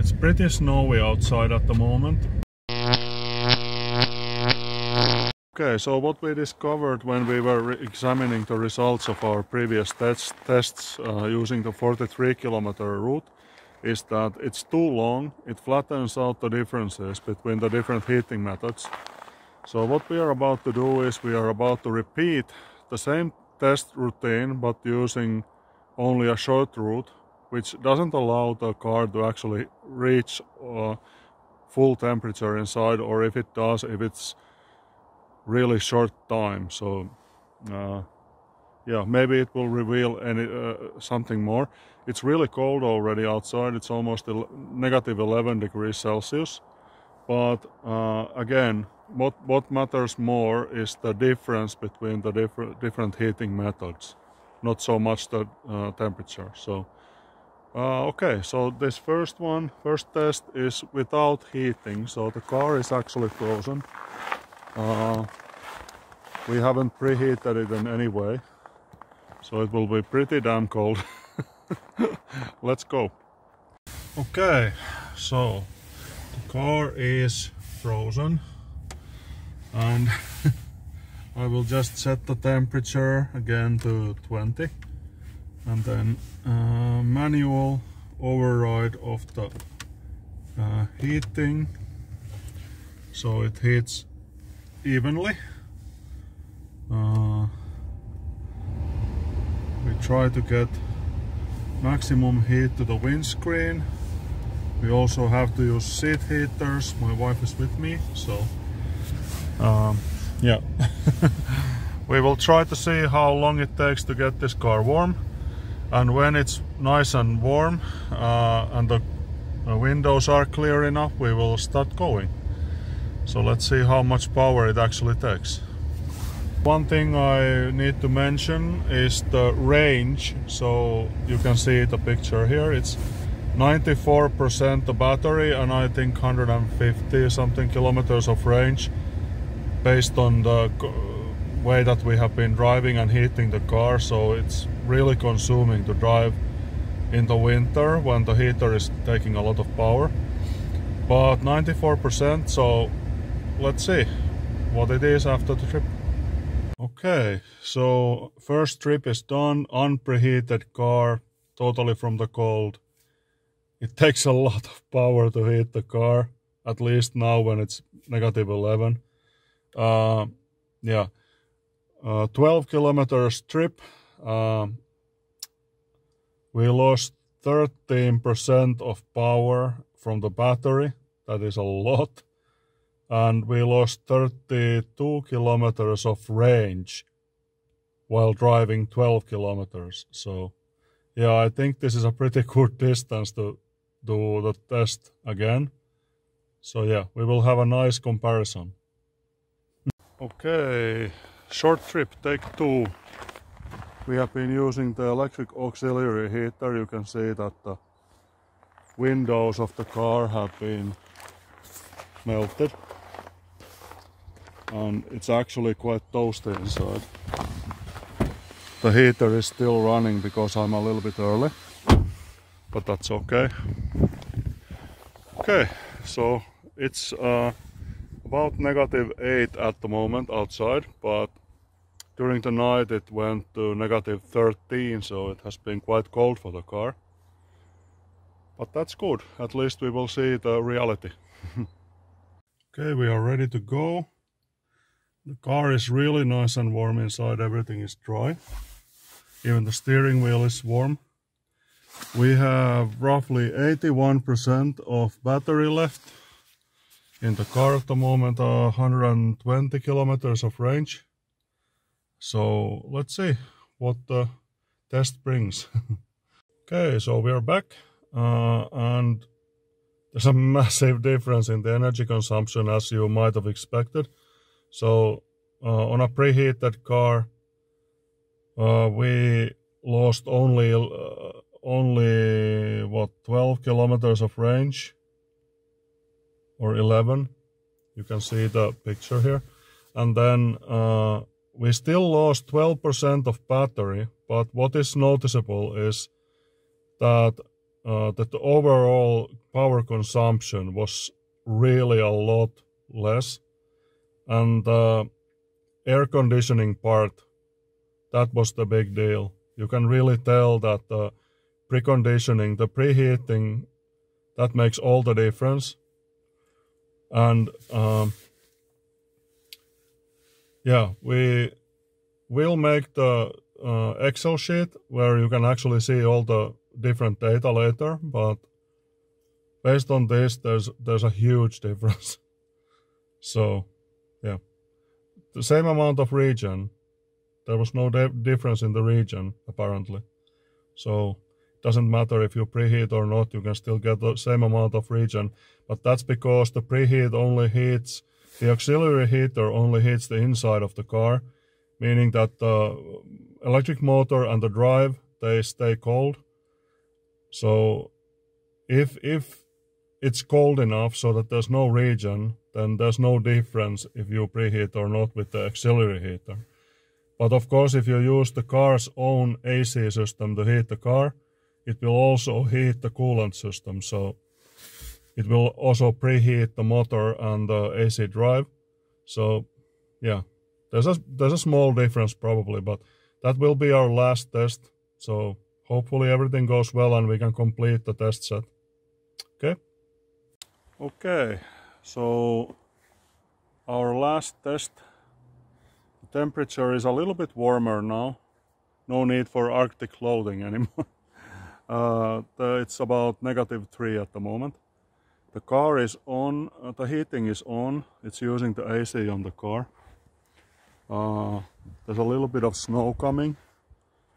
It's pretty snowy outside at the moment. Okay, so what we discovered when we were examining the results of our previous tests using the 43-kilometer route is that it's too long, it flattens out the differences between the different heating methods. So what we are about to do is we are about to repeat the same test routine but using only a short route, which doesn't allow the car to actually reach full temperature inside, or if it does, if it's really short time. So yeah, maybe it will reveal something more. It's really cold already outside. It's almost negative 11 degrees Celsius. But again, what matters more is the difference between the different heating methods, not so much the temperature. So okay, so this first test is without heating, so the car is actually frozen. We haven't preheated it in any way, so it will be pretty damn cold. Let's go. Okay, so the car is frozen and I will just set the temperature again to 20 and then manual override of the heating, so it heats evenly. We try to get maximum heat to the windscreen. We also have to use seat heaters. My wife is with me, so yeah. We will try to see how long it takes to get this car warm, and when it's nice and warm and the windows are clear enough, we will start going. So let's see how much power it actually takes. One thing I need to mention is the range. So you can see the picture here. It's 94% the battery and I think 150 something kilometers of range based on the way that we have been driving and heating the car. So it's really consuming to drive in the winter when the heater is taking a lot of power. But 94%, so let's see what it is after the trip. Okay, so first trip is done, unpreheated car, totally from the cold. It takes a lot of power to heat the car, at least now when it's negative 11. Yeah, 12 kilometers trip, we lost 13% of power from the battery, that is a lot. And we lost 32 kilometers of range while driving 12 kilometers. So yeah, I think this is a pretty good distance to do the test again. So yeah, we will have a nice comparison. Okay, short trip, take two. We have been using the electric auxiliary heater. You can see that the windows of the car have been melted. And it's actually quite toasty inside. The heater is still running because I'm a little bit early, but that's okay. Okay, so it's about negative 8 at the moment outside, but during the night it went to negative 13, so it has been quite cold for the car. But that's good, at least we will see the reality. Okay, we are ready to go. The car is really nice and warm inside, everything is dry. Even the steering wheel is warm. We have roughly 81% of battery left in the car at the moment, 120 kilometers of range. So let's see what the test brings. Okay, so we are back and there's a massive difference in the energy consumption, as you might have expected. So on a preheated car, we lost only what, 12 kilometers of range, or 11. You can see the picture here, and then we still lost 12% of battery. But what is noticeable is that the overall power consumption was really a lot less, and the air conditioning part, that was the big deal. You can really tell that the preconditioning, the preheating, that makes all the difference. And yeah, we will make the Excel sheet where you can actually see all the different data later, but based on this, there's a huge difference. So yeah, the same amount of region, there was no difference in the region apparently. So it doesn't matter if you preheat or not, you can still get the same amount of region, but that's because the preheat only heats, the auxiliary heater only heats the inside of the car, meaning that the electric motor and the drive, they stay cold. So if it's cold enough so that there's no region, then there's no difference if you preheat or not with the auxiliary heater. But of course, if you use the car's own AC system to heat the car, it will also heat the coolant system, so it will also preheat the motor and the AC drive. So yeah, there's a small difference probably, but that will be our last test. So hopefully everything goes well and we can complete the test set. Okay? Okay, so our last test, the temperature is a little bit warmer now. No need for Arctic clothing anymore. It's about -3 at the moment. The car is on, the heating is on, it's using the AC on the car. There's a little bit of snow coming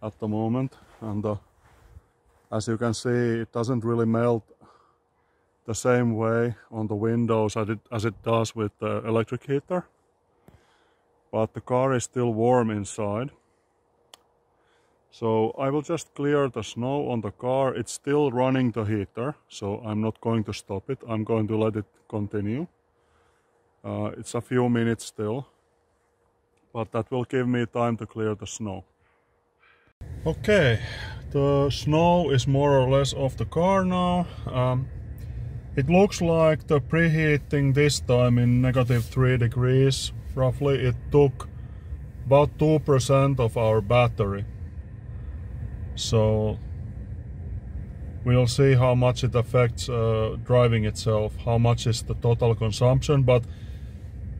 at the moment, and as you can see, it doesn't really melt the same way on the windows as it does with the electric heater. But the car is still warm inside. So I will just clear the snow on the car. It's still running the heater, so I'm not going to stop it. I'm going to let it continue. It's a few minutes still, but that will give me time to clear the snow. Okay, the snow is more or less off the car now. It looks like the preheating this time in -3 degrees, roughly, it took about 2% of our battery. So we'll see how much it affects driving itself, how much is the total consumption. But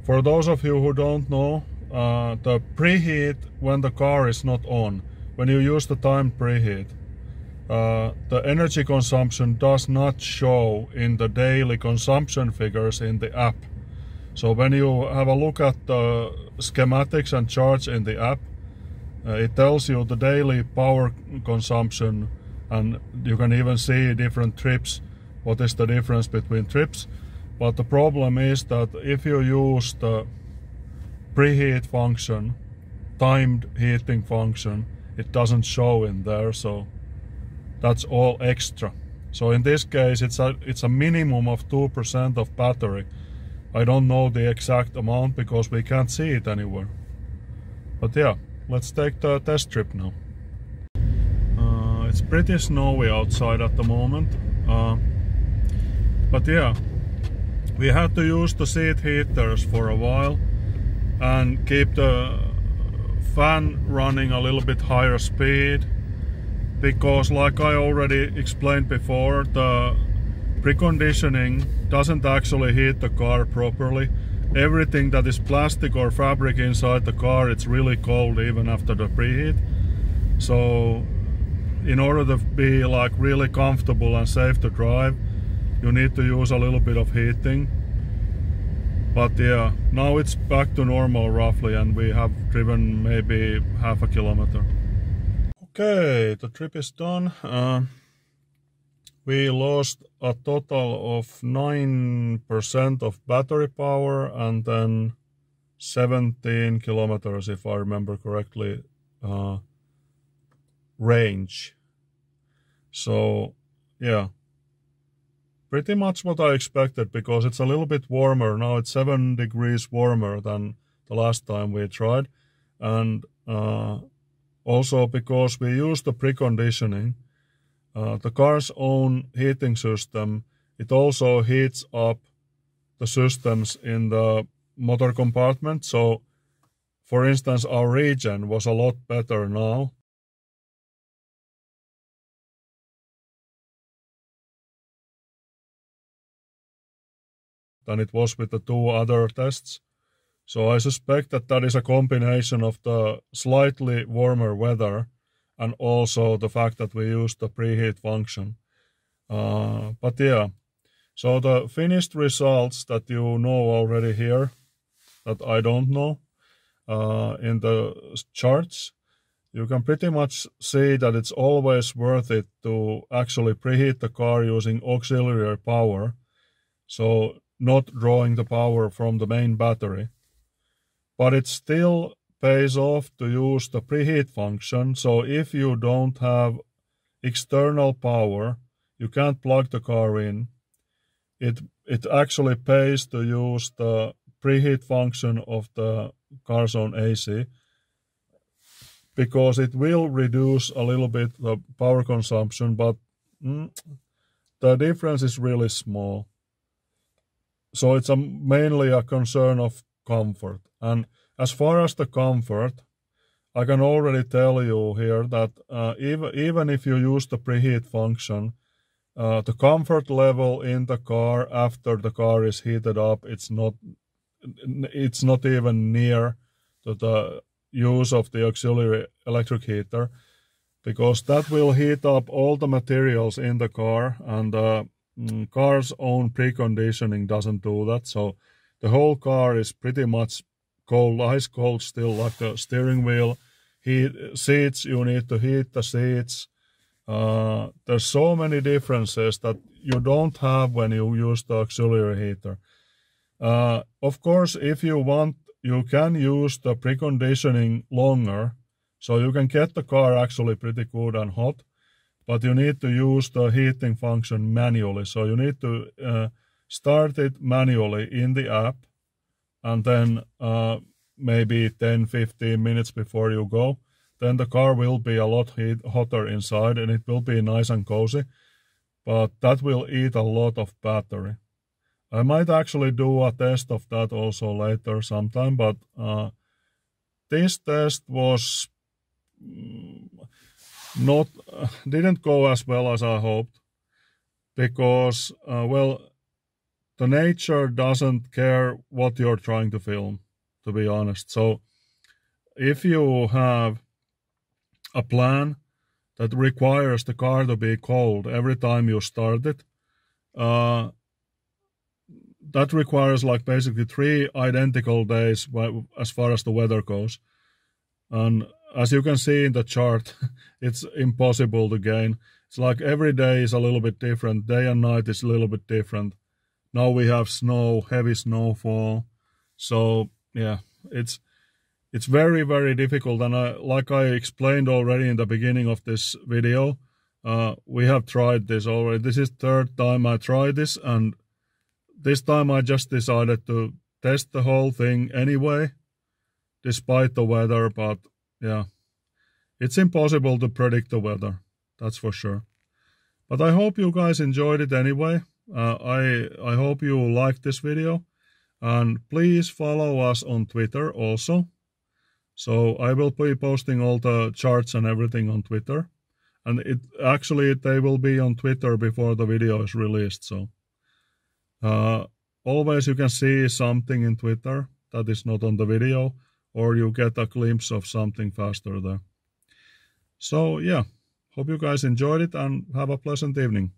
for those of you who don't know, the preheat when the car is not on, when you use the timed preheat, the energy consumption does not show in the daily consumption figures in the app. So when you have a look at the schematics and charts in the app, it tells you the daily power consumption, and you can even see different trips, what is the difference between trips. But the problem is that if you use the preheat function, timed heating function, it doesn't show in there, so that's all extra. So in this case, it's a minimum of 2% of battery. I don't know the exact amount because we can't see it anywhere. But yeah, let's take the test trip now. It's pretty snowy outside at the moment, but yeah, we had to use the seat heaters for a while and keep the fan running a little bit higher speed, because like I already explained before, the preconditioning doesn't actually heat the car properly. Everything that is plastic or fabric inside the car, it's really cold even after the preheat. So in order to be like really comfortable and safe to drive, you need to use a little bit of heating. But yeah, now it's back to normal roughly, and we have driven maybe 0.5 kilometer. Okay, the trip is done. We lost a total of 9% of battery power, and then 17 kilometers, if I remember correctly, range. So yeah, pretty much what I expected, because it's a little bit warmer now. It's 7 degrees warmer than the last time we tried, and also because we used the preconditioning. The car's own heating system It also heats up the systems in the motor compartment. So, for instance, our regen was a lot better now. Than it was with the two other tests. So I suspect that that is a combination of the slightly warmer weather and also the fact that we used the preheat function. But yeah, so the finished results that you know already here, that I don't know, in the charts, you can pretty much see that it's always worth it to actually preheat the car using auxiliary power. So not drawing the power from the main battery. But it still pays off to use the preheat function, so if you don't have external power, you can't plug the car in. It actually pays to use the preheat function of the CarZone AC, because it will reduce a little bit the power consumption, but the difference is really small. So it's mainly a concern of comfort. And as far as the comfort, I can already tell you here that even if you use the preheat function, the comfort level in the car after the car is heated up, it's not even near to the use of the auxiliary electric heater, because that will heat up all the materials in the car, and car's own preconditioning doesn't do that, so the whole car is pretty much cold, ice cold still, like the steering wheel, seats, you need to heat the seats. There's so many differences that you don't have when you use the auxiliary heater. Of course, if you want, you can use the preconditioning longer, so you can get the car actually pretty good and hot. But you need to use the heating function manually. So you need to start it manually in the app, and then maybe 10-15 minutes before you go, then the car will be a lot hotter inside, and it will be nice and cozy, but that will eat a lot of battery. I might actually do a test of that also later sometime, but this test was... didn't go as well as I hoped, because well, the nature doesn't care what you're trying to film, to be honest. So if you have a plan that requires the car to be cold every time you start it, that requires like basically 3 identical days as far as the weather goes. And as you can see in the chart, it's impossible to gain. It's like every day is a little bit different. Day and night is a little bit different. Now we have snow, heavy snowfall. So yeah, it's very, very difficult. And like I explained already in the beginning of this video, we have tried this already. This is 3rd time I tried this, and this time I just decided to test the whole thing anyway, despite the weather, but yeah, it's impossible to predict the weather, that's for sure. But I hope you guys enjoyed it anyway. I hope you liked this video. And please follow us on Twitter also. So I will be posting all the charts and everything on Twitter. And they will be on Twitter before the video is released. So always you can see something in Twitter that is not on the video, or you get a glimpse of something faster there. So yeah, hope you guys enjoyed it and have a pleasant evening.